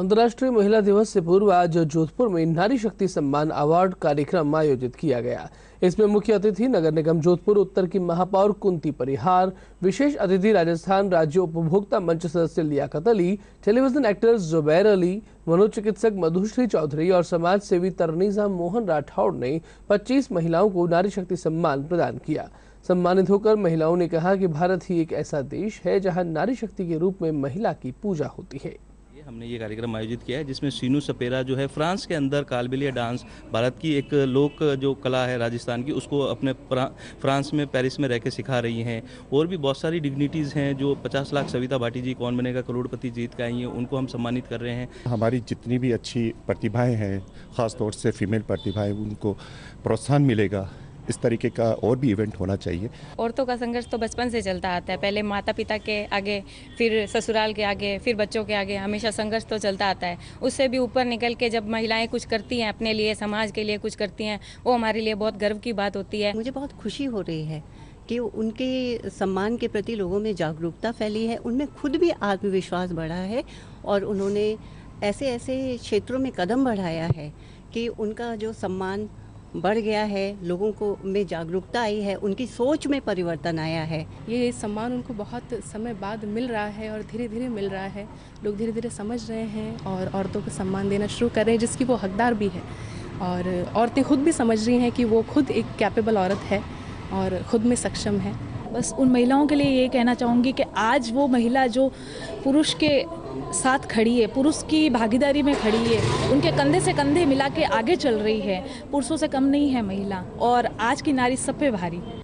अंतर्राष्ट्रीय महिला दिवस से पूर्व आज जोधपुर में नारी शक्ति सम्मान अवार्ड कार्यक्रम आयोजित किया गया। इसमें मुख्य अतिथि नगर निगम जोधपुर उत्तर की महापौर कुंती परिहार, विशेष अतिथि राजस्थान राज्य उपभोक्ता मंच सदस्य लियाकत अली, टेलीविजन एक्टर जुबेर अली, मनोचिकित्सक मधुश्री चौधरी और समाज सेवी तरनीजा मोहन राठौड़ ने 25 महिलाओं को नारी शक्ति सम्मान प्रदान किया। सम्मानित होकर महिलाओं ने कहा कि भारत ही एक ऐसा देश है जहाँ नारी शक्ति के रूप में महिला की पूजा होती है। हमने ये कार्यक्रम आयोजित किया है जिसमें सीनू सपेरा जो है फ्रांस के अंदर कालबेलिया डांस, भारत की एक लोक जो कला है राजस्थान की, उसको अपने फ्रांस में पेरिस में रहकर सिखा रही हैं। और भी बहुत सारी डिग्निटीज़ हैं जो 50 लाख सविता भाटी जी कौन बनेगा करोड़पति जीत के आई हैं, उनको हम सम्मानित कर रहे हैं। हमारी जितनी भी अच्छी प्रतिभाएँ हैं, ख़ासतौर से फीमेल प्रतिभाएँ, उनको प्रोत्साहन मिलेगा। इस तरीके का और भी इवेंट होना चाहिए। औरतों का संघर्ष तो बचपन से चलता आता है, पहले माता पिता के आगे, फिर ससुराल के आगे, फिर बच्चों के आगे, हमेशा संघर्ष तो चलता आता है। उससे भी ऊपर निकल के जब महिलाएं कुछ करती हैं, अपने लिए समाज के लिए कुछ करती हैं, वो हमारे लिए बहुत गर्व की बात होती है। मुझे बहुत खुशी हो रही है कि उनके सम्मान के प्रति लोगों में जागरूकता फैली है, उनमें खुद भी आत्मविश्वास बढ़ा है और उन्होंने ऐसे ऐसे क्षेत्रों में कदम बढ़ाया है कि उनका जो सम्मान बढ़ गया है, लोगों को में जागरूकता आई है, उनकी सोच में परिवर्तन आया है। ये सम्मान उनको बहुत समय बाद मिल रहा है और धीरे धीरे मिल रहा है। लोग धीरे धीरे समझ रहे हैं और औरतों को सम्मान देना शुरू कर रहे हैं जिसकी वो हकदार भी है, और औरतें खुद भी समझ रही हैं कि वो खुद एक कैपेबल औरत है और खुद में सक्षम है। बस उन महिलाओं के लिए ये कहना चाहूँगी कि आज वो महिला जो पुरुष के साथ खड़ी है, पुरुष की भागीदारी में खड़ी है, उनके कंधे से कंधे मिला के आगे चल रही है, पुरुषों से कम नहीं है महिला, और आज की नारी सब पे भारी है।